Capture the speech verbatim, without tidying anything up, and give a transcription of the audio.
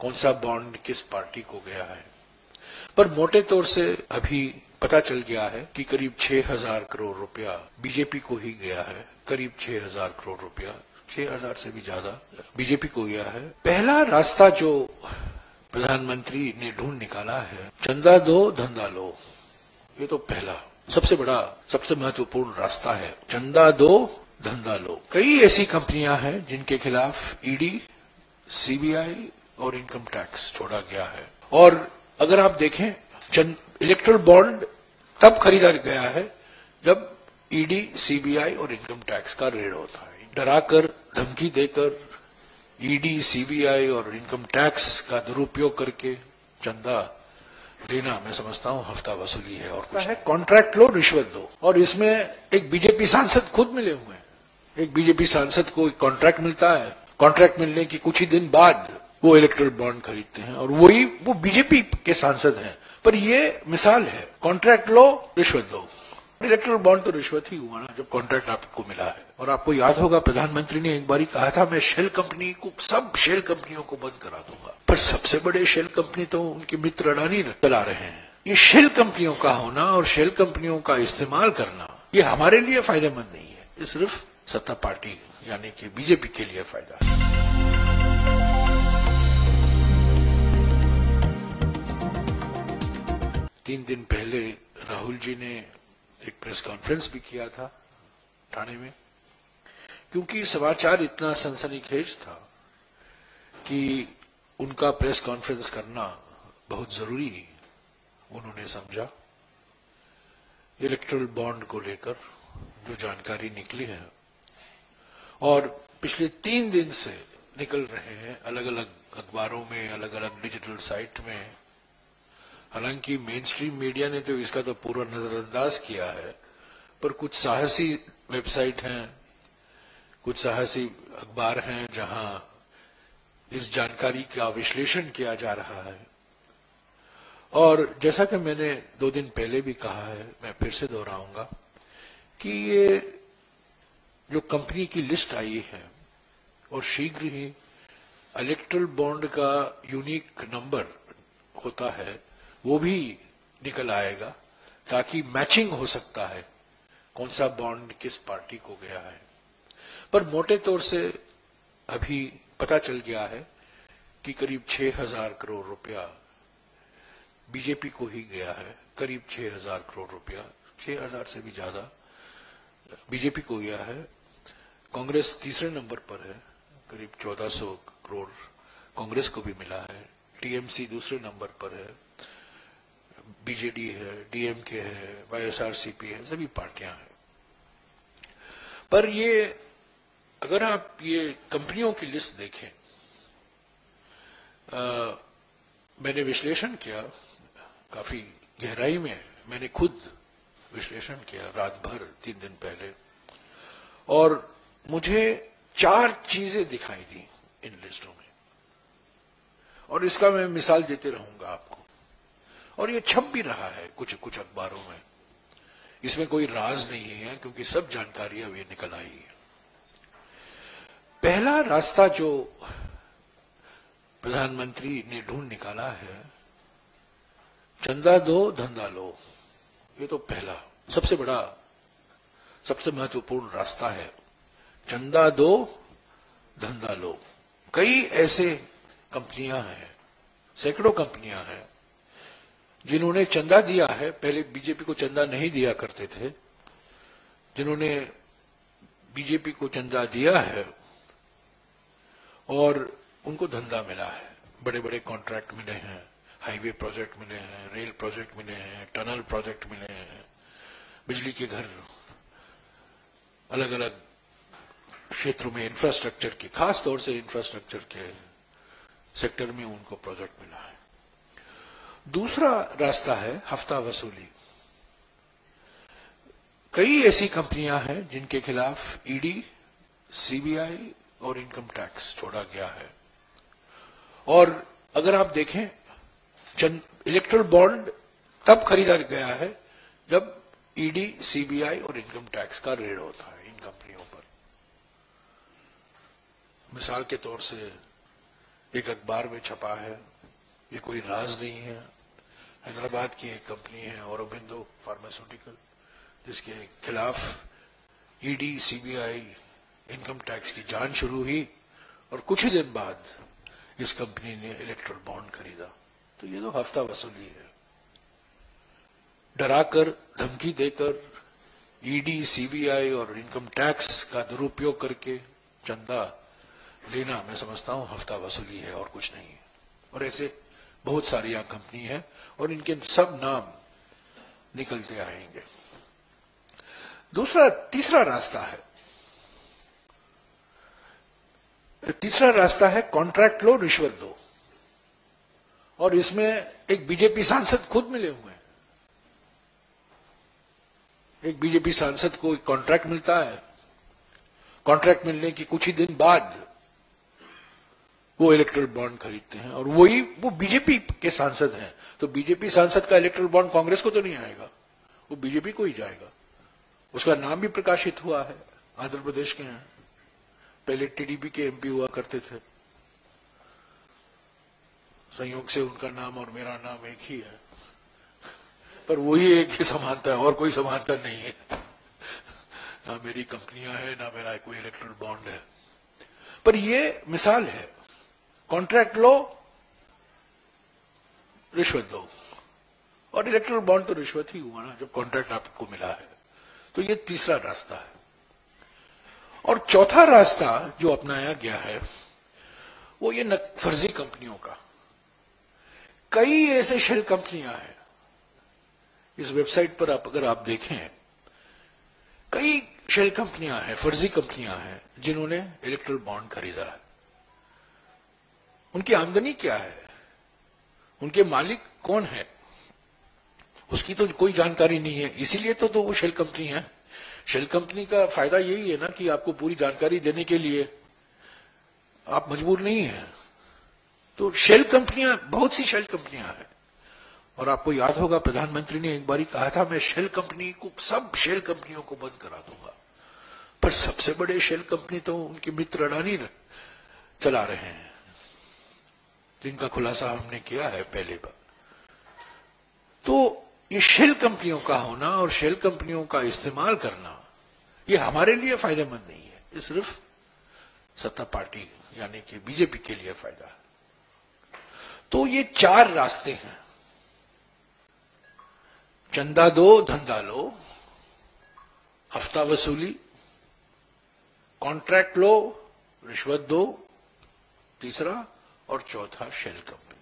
कौन सा बॉन्ड किस पार्टी को गया है, पर मोटे तौर से अभी पता चल गया है कि करीब छह हजार करोड़ रुपया बीजेपी को ही गया है, करीब छह हजार करोड़ रुपया, छह हजार से भी ज्यादा बीजेपी को गया है। पहला रास्ता जो प्रधानमंत्री ने ढूंढ निकाला है, चंदा दो धंधा लो, ये तो पहला सबसे बड़ा सबसे महत्वपूर्ण रास्ता है, चंदा दो धंधा लो। कई ऐसी कंपनियां हैं जिनके खिलाफ ईडी, सीबीआई और इनकम टैक्स छोड़ा गया है। और अगर आप देखें, इलेक्ट्रल बॉन्ड तब खरीदा गया है जब ईडी, सीबीआई और इनकम टैक्स का रेड होता है। डराकर, धमकी देकर, ईडी, सीबीआई और इनकम टैक्स का दुरुपयोग करके चंदा लेना, मैं समझता हूं हफ्ता वसूली है। और कुछ है, कॉन्ट्रैक्ट लो, रिश्वत दो। और इसमें एक बीजेपी सांसद खुद मिले हुए हैं। एक बीजेपी सांसद को एक कॉन्ट्रैक्ट मिलता है, कॉन्ट्रैक्ट मिलने की कुछ ही दिन बाद वो इलेक्ट्रल बॉन्ड खरीदते हैं, और वही वो बीजेपी के सांसद हैं। पर ये मिसाल है, कॉन्ट्रैक्ट लो, रिश्वत दो। इलेक्ट्रल बॉन्ड तो रिश्वत ही हुआ ना, जब कॉन्ट्रैक्ट आपको मिला है। और आपको याद होगा, प्रधानमंत्री ने एक बारी कहा था, मैं शेल कंपनी को, सब शेल कंपनियों को बंद करा दूंगा। पर सबसे बड़े शेल कंपनी तो उनके मित्र अडानी चला रहे हैं। ये शेल कंपनियों का होना और शेल कंपनियों का इस्तेमाल करना, ये हमारे लिए फायदेमंद नहीं है, ये सिर्फ सत्ता पार्टी यानी कि बीजेपी के लिए फायदा है। तीन दिन पहले राहुल जी ने एक प्रेस कॉन्फ्रेंस भी किया था ठाणे में, क्योंकि समाचार इतना सनसनीखेज था कि उनका प्रेस कॉन्फ्रेंस करना बहुत जरूरी उन्होंने समझा। इलेक्ट्रल बॉन्ड को लेकर जो जानकारी निकली है और पिछले तीन दिन से निकल रहे हैं अलग अलग अखबारों में, अलग अलग डिजिटल साइट में, हालांकि मेन स्ट्रीम मीडिया ने तो इसका तो पूरा नजरअंदाज किया है, पर कुछ साहसी वेबसाइट हैं, कुछ साहसी अखबार हैं जहां इस जानकारी का विश्लेषण किया जा रहा है। और जैसा कि मैंने दो दिन पहले भी कहा है, मैं फिर से दोहराऊंगा कि ये जो कंपनी की लिस्ट आई है और शीघ्र ही इलेक्ट्रल बॉन्ड का यूनिक नंबर होता है वो भी निकल आएगा, ताकि मैचिंग हो सकता है कौन सा बॉन्ड किस पार्टी को गया है। पर मोटे तौर से अभी पता चल गया है कि करीब छह हजार करोड़ रुपया बीजेपी को ही गया है, करीब छह हजार करोड़ रुपया, छह हजार से भी ज्यादा बीजेपी को गया है। कांग्रेस तीसरे नंबर पर है, करीब चौदह सौ करोड़ कांग्रेस को भी मिला है। टीएमसी दूसरे नंबर पर है, बीजेडी है, डीएमके है, वाईएसआरसीपी है, सभी पार्टियां हैं। पर ये, अगर आप ये कंपनियों की लिस्ट देखें, आ, मैंने विश्लेषण किया काफी गहराई में, मैंने खुद विश्लेषण किया रात भर तीन दिन पहले, और मुझे चार चीजें दिखाई दी इन लिस्टों में, और इसका मैं मिसाल देते रहूंगा आपको। और ये छप भी रहा है कुछ कुछ अखबारों में, इसमें कोई राज नहीं है, क्योंकि सब जानकारी अब ये निकल आई है। पहला रास्ता जो प्रधानमंत्री ने ढूंढ निकाला है, चंदा दो धंधा लो, ये तो पहला सबसे बड़ा सबसे महत्वपूर्ण रास्ता है, चंदा दो धंधा लो। कई ऐसे कंपनियां हैं, सैकड़ों कंपनियां हैं जिन्होंने चंदा दिया है, पहले बीजेपी को चंदा नहीं दिया करते थे, जिन्होंने बीजेपी को चंदा दिया है और उनको धंधा मिला है, बड़े बड़े कॉन्ट्रैक्ट मिले हैं, हाईवे प्रोजेक्ट मिले हैं, रेल प्रोजेक्ट मिले हैं, टनल प्रोजेक्ट मिले हैं, बिजली के घर, अलग अलग क्षेत्रों में इंफ्रास्ट्रक्चर के, खासतौर से इंफ्रास्ट्रक्चर के सेक्टर में उनको प्रोजेक्ट मिला है। दूसरा रास्ता है हफ्ता वसूली। कई ऐसी कंपनियां हैं जिनके खिलाफ ईडी, सीबीआई और इनकम टैक्स छोड़ा गया है। और अगर आप देखें, इलेक्ट्रल बॉन्ड तब खरीदा गया है जब ईडी, सीबीआई और इनकम टैक्स का रेड होता है इन कंपनियों पर। मिसाल के तौर से एक अखबार में छपा है, ये कोई राज नहीं है। हैदराबाद की एक कंपनी है औरोबिंदो फार्मास्यूटिकल, जिसके खिलाफ ईडी सीबीआई इनकम टैक्स की जांच शुरू हुई और कुछ ही दिन बाद इस कंपनी ने इलेक्ट्रल बॉन्ड खरीदा। तो ये तो हफ्ता वसूली है। डराकर, धमकी देकर, ईडी सीबीआई और इनकम टैक्स का दुरुपयोग करके चंदा लेना, मैं समझता हूं हफ्ता वसूली है और कुछ नहीं है। और ऐसे बहुत सारी यहां कंपनी है और इनके सब नाम निकलते आएंगे। दूसरा तीसरा रास्ता है तीसरा रास्ता है कॉन्ट्रैक्ट लो, रिश्वत दो। और इसमें एक बीजेपी सांसद खुद मिले हुए हैं। एक बीजेपी सांसद को एक कॉन्ट्रैक्ट मिलता है, कॉन्ट्रैक्ट मिलने के कुछ ही दिन बाद वो इलेक्ट्रल बॉन्ड खरीदते हैं और वही वो बीजेपी के सांसद हैं। तो बीजेपी सांसद का इलेक्ट्रल बॉन्ड कांग्रेस को तो नहीं आएगा, वो बीजेपी को ही जाएगा। उसका नाम भी प्रकाशित हुआ है, आंध्र प्रदेश के हैं, पहले टीडीपी के एमपी हुआ करते थे। संयोग से उनका नाम और मेरा नाम एक ही है, पर वही एक ही समानता है और कोई समानता नहीं है। ना मेरी कंपनियां है, ना मेरा कोई इलेक्ट्रल बॉन्ड है। पर ये मिसाल है, कॉन्ट्रैक्ट लो, रिश्वत दो। और इलेक्ट्रल बॉन्ड तो रिश्वत ही हुआ ना, जब कॉन्ट्रैक्ट आपको मिला है। तो ये तीसरा रास्ता है। और चौथा रास्ता जो अपनाया गया है वो ये फर्जी कंपनियों का। कई ऐसे शेल कंपनियां हैं, इस वेबसाइट पर आप अगर आप देखें, कई शेल कंपनियां हैं, फर्जी कंपनियां हैं, जिन्होंने इलेक्ट्रल बॉन्ड खरीदा है। उनकी आमदनी क्या है, उनके मालिक कौन है, उसकी तो कोई जानकारी नहीं है। इसीलिए तो, तो वो शेल कंपनी है। शेल कंपनी का फायदा यही है ना कि आपको पूरी जानकारी देने के लिए आप मजबूर नहीं है। तो शेल कंपनियां, बहुत सी शेल कंपनियां हैं। और आपको याद होगा प्रधानमंत्री ने एक बार ही कहा था, मैं शेल कंपनी को, सब शेल कंपनियों को बंद करा दूंगा। पर सबसे बड़े शेल कंपनी तो उनके मित्र अडानी चला रहे हैं, जिनका खुलासा हमने किया है पहले बार। तो ये शेल कंपनियों का होना और शेल कंपनियों का इस्तेमाल करना, ये हमारे लिए फायदेमंद नहीं है। ये सिर्फ सत्ता पार्टी यानी कि बीजेपी के लिए फायदा है। तो ये चार रास्ते हैं, चंदा दो, धंधा लो, हफ्ता वसूली, कॉन्ट्रैक्ट लो, रिश्वत दो, तीसरा, और चौथा शेल कंपनी।